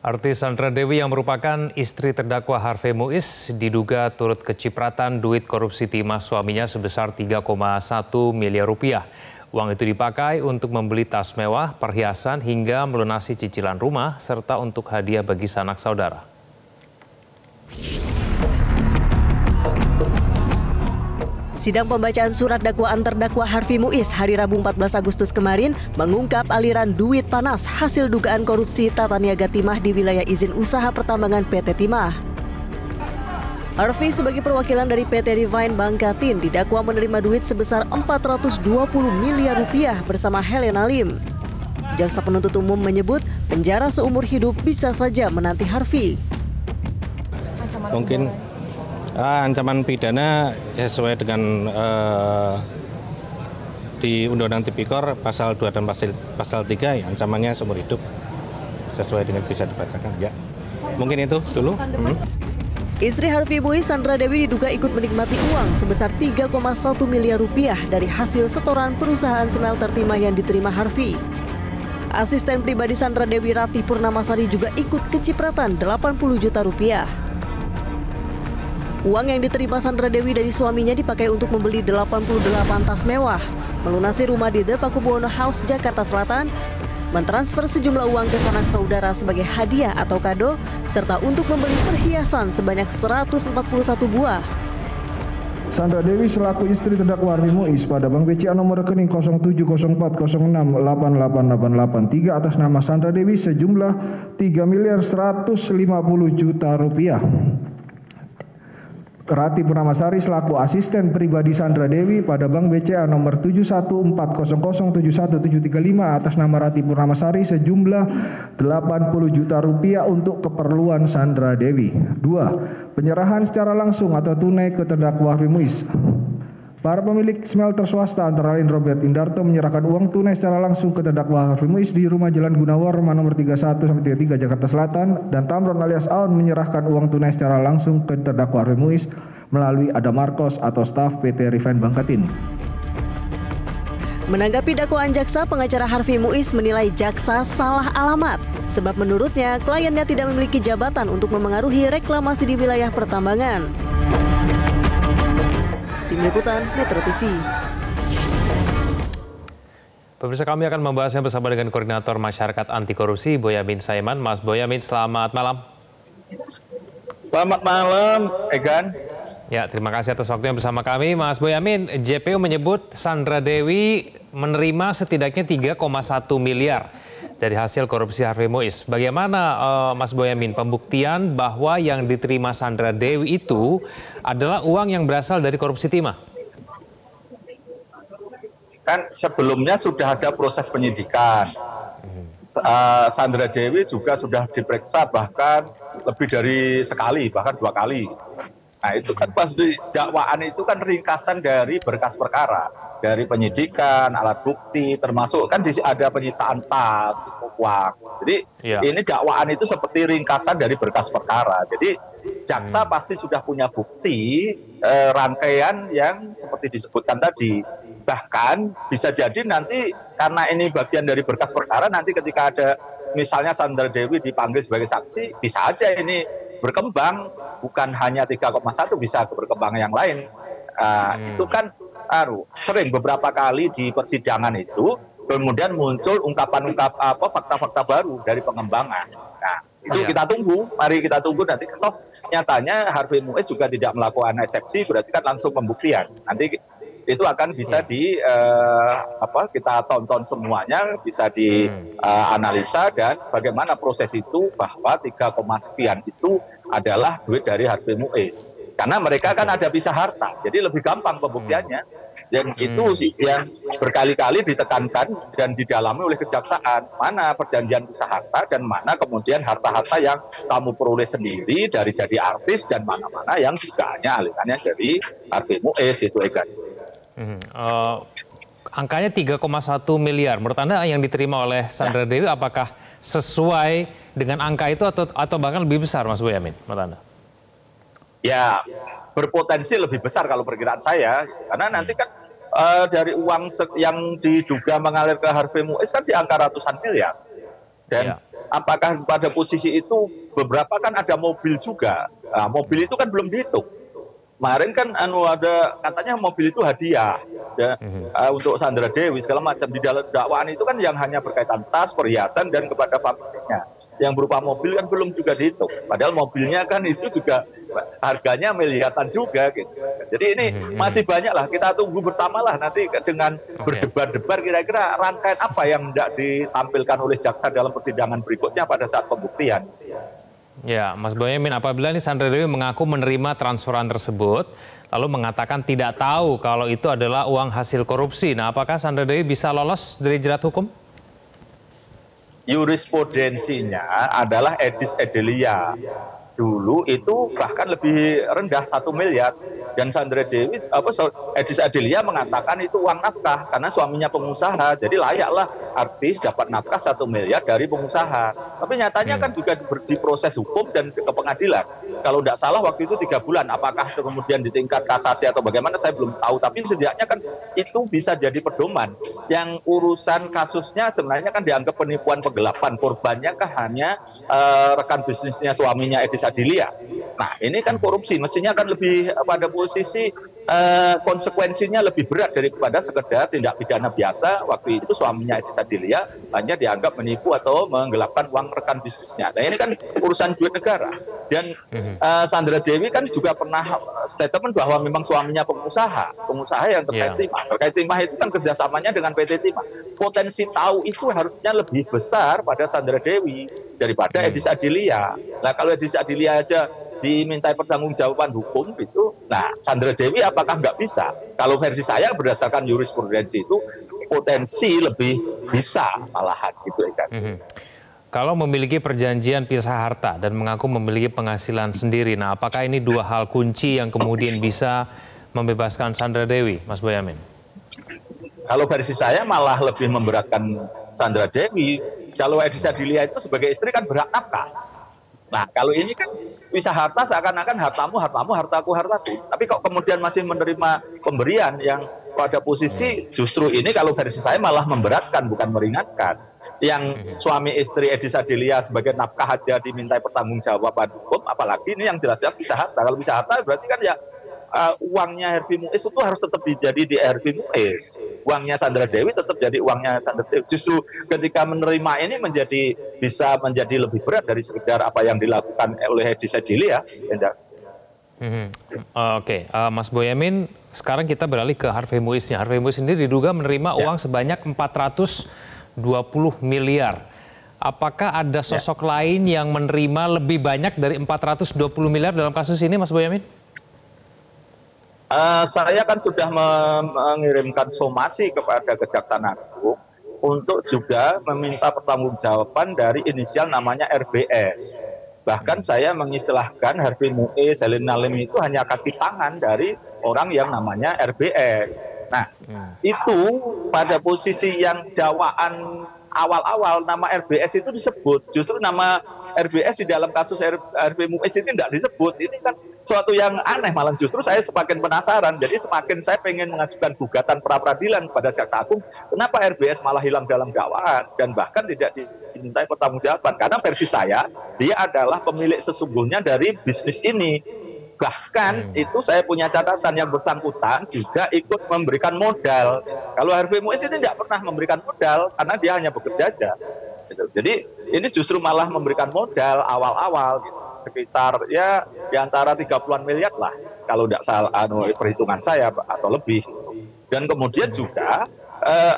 Artis Sandra Dewi yang merupakan istri terdakwa Harvey Moeis diduga turut kecipratan duit korupsi timah suaminya sebesar 3,1 miliar rupiah. Uang itu dipakai untuk membeli tas mewah, perhiasan hingga melunasi cicilan rumah serta untuk hadiah bagi sanak saudara. Sidang pembacaan surat dakwaan terdakwa Harvey Moeis hari Rabu 14 Agustus kemarin mengungkap aliran duit panas hasil dugaan korupsi tata niaga timah di wilayah izin usaha pertambangan PT Timah. Harvey sebagai perwakilan dari PT Divine Bangkatin didakwa menerima duit sebesar 420 miliar rupiah bersama Helena Lim. Jaksa penuntut umum menyebut penjara seumur hidup bisa saja menanti Harvey. Mungkin ancaman pidana sesuai dengan di Undang-Undang Tipikor pasal 2 dan pasal 3 ya, ancamannya seumur hidup sesuai dengan bisa dibacakan ya. Mungkin itu dulu. Istri Harvey Moeis, Sandra Dewi, diduga ikut menikmati uang sebesar 3,1 miliar rupiah dari hasil setoran perusahaan smelter timah yang diterima Harvey. Asisten pribadi Sandra Dewi, Ratih Purnamasari, juga ikut kecipratan 80 juta rupiah. Uang yang diterima Sandra Dewi dari suaminya dipakai untuk membeli 88 tas mewah, melunasi rumah di The Pakubuwono House, Jakarta Selatan, mentransfer sejumlah uang ke sanak saudara sebagai hadiah atau kado, serta untuk membeli perhiasan sebanyak 141 buah. Sandra Dewi selaku istri terdakwa Harvey Moeis pada Bank BCA nomor rekening 070406888883 atas nama Sandra Dewi sejumlah 3.150.000.000 rupiah. Ratih Purnamasari selaku asisten pribadi Sandra Dewi pada Bank BCA nomor 714007173 atas nama Ratih Purnamasari sejumlah 80 juta rupiah untuk keperluan Sandra Dewi. 2. Penyerahan secara langsung atau tunai ke terdakwa Harvey Moeis. Para pemilik smelter swasta antara lain Robert Indarto menyerahkan uang tunai secara langsung ke terdakwa Harvey Moeis di rumah Jalan Gunawarma nomor 31-33 Jakarta Selatan, dan Tamron alias Aon menyerahkan uang tunai secara langsung ke terdakwa Harvey Moeis melalui Adam Marcos atau staf PT Refined Bangkatin. Menanggapi dakwaan jaksa, pengacara Harvey Moeis menilai jaksa salah alamat sebab menurutnya kliennya tidak memiliki jabatan untuk memengaruhi reklamasi di wilayah pertambangan. Tim Liputan Metro TV. Pemirsa, kami akan membahasnya bersama dengan Koordinator Masyarakat Anti Korupsi, Boyamin Saiman. Mas Boyamin, selamat malam. Selamat malam, Egan. Ya, terima kasih atas waktunya bersama kami. Mas Boyamin, JPU menyebut Sandra Dewi menerima setidaknya 3,1 miliar dari hasil korupsi Harvey Moeis. Bagaimana Mas Boyamin pembuktian bahwa yang diterima Sandra Dewi itu adalah uang yang berasal dari korupsi timah? Kan sebelumnya sudah ada proses penyidikan. Sandra Dewi juga sudah diperiksa bahkan lebih dari sekali, bahkan 2 kali. Nah, itu kan pasti dakwaan itu kan ringkasan dari berkas perkara, dari penyidikan, alat bukti, termasuk kan ada penyitaan tas, uang. Jadi ini dakwaan itu seperti ringkasan dari berkas perkara. Jadi jaksa pasti sudah punya bukti rangkaian yang seperti disebutkan tadi. Bahkan bisa jadi nanti karena ini bagian dari berkas perkara, nanti ketika ada misalnya Sandra Dewi dipanggil sebagai saksi, bisa aja ini berkembang, bukan hanya 3,1, bisa berkembang yang lain. Itu kan sering beberapa kali di persidangan itu, kemudian muncul ungkapan-ungkapan fakta-fakta baru dari pengembangan. Nah, itu kita tunggu, mari kita tunggu nanti. Kalau nyatanya Harvey Moeis juga tidak melakukan eksepsi, berarti kan langsung pembuktian. Nanti itu akan bisa di kita tonton semuanya, bisa di analisa, dan bagaimana proses itu bahwa 3, sekian itu adalah duit dari Harvey Moeis. Karena mereka kan ada bisa harta, jadi lebih gampang pembuktiannya. Dan itu yang berkali-kali ditekankan dan didalami oleh kejaksaan, mana perjanjian bisa harta dan mana kemudian harta-harta yang kamu peroleh sendiri dari jadi artis, dan mana-mana yang juga hanya alirannya dari Harvey Moeis itu, Egan. Angkanya 3,1 miliar. Menurut Anda yang diterima oleh Sandra Dewi apakah sesuai dengan angka itu atau bahkan lebih besar, Mas Boyamin? Menurut Anda? Ya, berpotensi lebih besar kalau perkiraan saya. Karena nanti kan dari uang yang diduga mengalir ke Harvey Moeis kan di angka ratusan miliar. Dan apakah pada posisi itu beberapa kan ada mobil juga. Nah, mobil itu kan belum dihitung. Kemarin kan ada katanya mobil itu hadiah ya, untuk Sandra Dewi segala macam. Di dalam dakwaan itu kan yang hanya berkaitan tas, perhiasan dan kepada pabriknya. Yang berupa mobil kan belum juga dihitung. Padahal mobilnya kan itu juga harganya miliaran juga gitu. Jadi ini masih banyak lah, kita tunggu bersamalah nanti dengan berdebar-debar kira-kira rangkaian apa yang tidak ditampilkan oleh jaksa dalam persidangan berikutnya pada saat pembuktian. Ya, Mas Boyamin, apabila ini Sandra Dewi mengaku menerima transferan tersebut, lalu mengatakan tidak tahu kalau itu adalah uang hasil korupsi. Nah, apakah Sandra Dewi bisa lolos dari jerat hukum? Jurisprudensinya adalah Edis Adelia. Dulu itu bahkan lebih rendah 1 miliar, dan Sandra Dewi Edis Adelia mengatakan itu uang nafkah karena suaminya pengusaha, jadi layaklah artis dapat nafkah 1 miliar dari pengusaha. Tapi nyatanya kan juga diproses hukum dan ke pengadilan. Kalau tidak salah waktu itu 3 bulan, apakah kemudian di tingkat kasasi atau bagaimana saya belum tahu, tapi setidaknya kan itu bisa jadi pedoman. Yang urusan kasusnya sebenarnya kan dianggap penipuan penggelapan, korbannya kan hanya rekan bisnisnya suaminya Edis Adelia. Nah, ini kan korupsi, mestinya kan lebih pada posisi konsekuensinya lebih berat daripada sekedar tindak pidana biasa. Waktu itu suaminya Edis Adelia hanya dianggap menipu atau menggelapkan uang rekan bisnisnya. Nah, ini kan urusan duit negara. Dan Sandra Dewi kan juga pernah statement bahwa memang suaminya pengusaha yang terkait timah. Terkait timah itu kan kerjasamanya dengan PT Timah. Potensi tahu itu harusnya lebih besar pada Sandra Dewi daripada Edis Adelia. Nah, kalau Edis Adelia aja dimintai pertanggungjawaban hukum itu, nah Sandra Dewi apakah nggak bisa? Kalau versi saya berdasarkan jurisprudensi itu potensi lebih bisa malahan gitu kan. Kalau memiliki perjanjian pisah harta dan mengaku memiliki penghasilan sendiri, nah apakah ini dua hal kunci yang kemudian bisa membebaskan Sandra Dewi, Mas Boyamin? Kalau versi saya malah lebih memberatkan Sandra Dewi. Kalau Edis Adelia itu sebagai istri kan berhak nafkah. Nah, kalau ini kan pisah harta seakan-akan hartamu, hartaku. Tapi kok kemudian masih menerima pemberian yang pada posisi justru ini kalau versi saya malah memberatkan, bukan meringankan. Yang suami istri Edis Adelia sebagai nafkah aja dimintai pertanggungjawaban hukum, apalagi ini yang jelas-jelas pisah harta. Kalau pisah harta berarti kan ya uangnya Harvey Moeis itu harus tetap jadi di Harvey Moeis. Uangnya Sandra Dewi tetap jadi uangnya Sandra Dewi. Justru ketika menerima ini bisa menjadi lebih berat dari sekedar apa yang dilakukan oleh Edis Adelia. Mas Boyamin, sekarang kita beralih ke Harvey Moeisnya. Harvey Moeis sendiri diduga menerima uang sebanyak 420 miliar. Apakah ada sosok lain yang menerima lebih banyak dari 420 miliar dalam kasus ini, Mas Boyamin? Saya kan sudah mengirimkan somasi kepada Kejaksaan Agung untuk juga meminta pertanggungjawaban dari inisial namanya RBS. Bahkan saya mengistilahkan Harvey Moeis, Helena Lim itu hanya kaki tangan dari orang yang namanya RBS. Nah, itu pada posisi yang dakwaan awal-awal nama RBS itu disebut. Justru nama RBS di dalam kasus Harvey Moeis itu tidak disebut. Ini kan suatu yang aneh, malah justru saya semakin penasaran. Jadi semakin saya pengen mengajukan gugatan pra-peradilan kepada Jaksa Agung, kenapa RBS malah hilang dalam dakwaan dan bahkan tidak dimintai pertanggungjawaban. Karena versi saya, dia adalah pemilik sesungguhnya dari bisnis ini. Bahkan itu saya punya catatan yang bersangkutan juga ikut memberikan modal. Kalau Harvey Moeis ini tidak pernah memberikan modal karena dia hanya bekerja aja. Jadi ini justru malah memberikan modal awal-awal gitu. Sekitar ya di antara 30-an miliar lah kalau tidak salah perhitungan saya atau lebih. Dan kemudian juga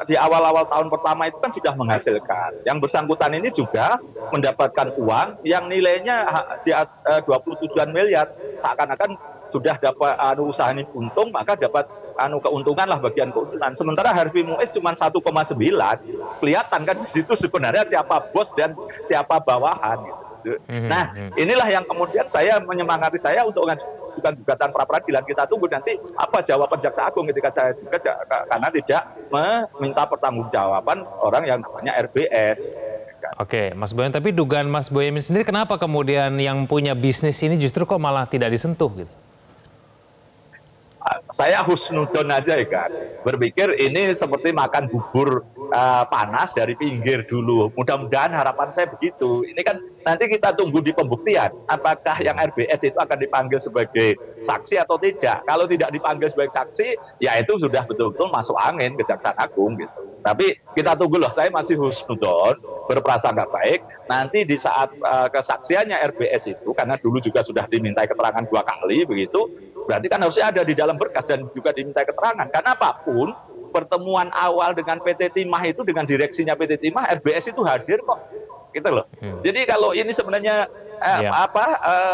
di awal-awal tahun pertama itu kan sudah menghasilkan. Yang bersangkutan ini juga mendapatkan uang yang nilainya di 27-an miliar, seakan-akan sudah dapat usaha ini untung, maka dapat keuntungan lah, bagian keuntungan. Sementara Harvey Moeis cuma 1,9. Kelihatan kan di situ sebenarnya siapa bos dan siapa bawahan gitu. Nah, inilah yang kemudian saya menyemangati saya untuk mengajukan gugatan pra peradilan. Kita tunggu nanti apa jawaban Jaksa Agung ketika saya juga karena tidak meminta pertanggungjawaban orang yang namanya RBS. Oke, Mas Boyamin, tapi dugaan Mas Boyamin sendiri kenapa kemudian yang punya bisnis ini justru kok malah tidak disentuh gitu? Saya husnudon aja ya kan, berpikir ini seperti makan bubur panas dari pinggir dulu. Mudah-mudahan harapan saya begitu. Ini kan nanti kita tunggu di pembuktian apakah yang RBS itu akan dipanggil sebagai saksi atau tidak. Kalau tidak dipanggil sebagai saksi, ya itu sudah betul-betul masuk angin Kejaksaan Agung gitu. Tapi kita tunggu loh, saya masih husnudon, berprasangka baik. Nanti di saat kesaksiannya RBS itu, karena dulu juga sudah dimintai keterangan 2 kali begitu, berarti kan harusnya ada di dalam berkas dan juga dimintai keterangan. Karena apapun, pertemuan awal dengan PT Timah itu dengan direksinya PT Timah, RBS itu hadir kok, gitu loh. Jadi kalau ini sebenarnya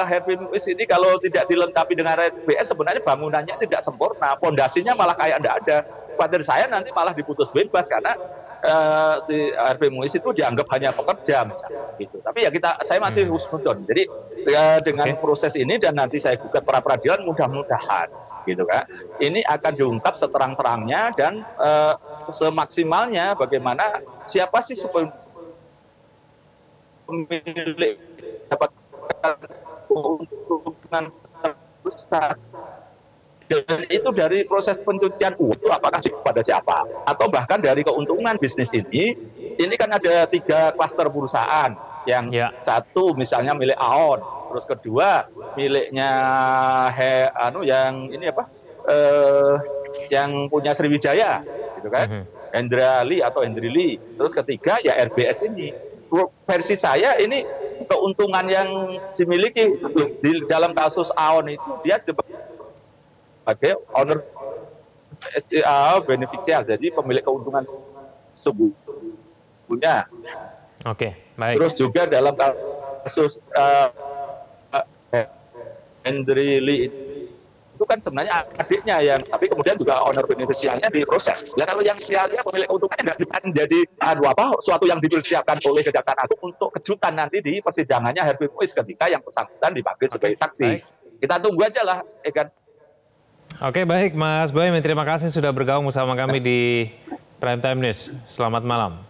Harvey Moeis ini kalau tidak dilengkapi dengan RBS sebenarnya bangunannya tidak sempurna, pondasinya malah kayak tidak ada. Khawatir saya nanti malah diputus bebas karena si Harvey Moeis itu dianggap hanya pekerja misalnya gitu. Tapi ya saya masih husnudon. Jadi dengan proses ini dan nanti saya gugat pra peradilan mudah-mudahan gitu kan. Ini akan diungkap seterang-terangnya dan semaksimalnya bagaimana siapa sih pemilik dapatkan keuntungan terbesar. Dan itu dari proses pencucian uang, apakah kepada siapa? Atau bahkan dari keuntungan bisnis ini kan ada 3 klaster perusahaan. Yang satu misalnya milik Aon, terus kedua miliknya yang punya Sriwijaya, gitu kan? Andra Lee atau Henry Lie. Terus ketiga ya RBS ini. Versi saya ini keuntungan yang dimiliki di dalam kasus Aon itu dia sebagai owner SDA beneficial, jadi pemilik keuntungan sebuahnya. Oke, baik. Terus juga dalam kasus Henry Lie itu kan sebenarnya adiknya yang, tapi kemudian juga owner beneficialnya diproses. Ya kalau yang sialnya pemilik keuntungannya nggak jadi suatu yang dipersiapkan oleh Kejaksaan Agung untuk kejutan nanti di persidangannya Harvey Moeis ketika yang bersangkutan dipanggil sebagai saksi. Baik. Kita tunggu aja lah, kan? Oke, baik Mas Boyamin, terima kasih sudah bergabung bersama kami di Prime Time News. Selamat malam.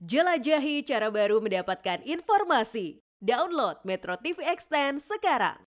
Jelajahi cara baru mendapatkan informasi. Download Metro TV Extend sekarang.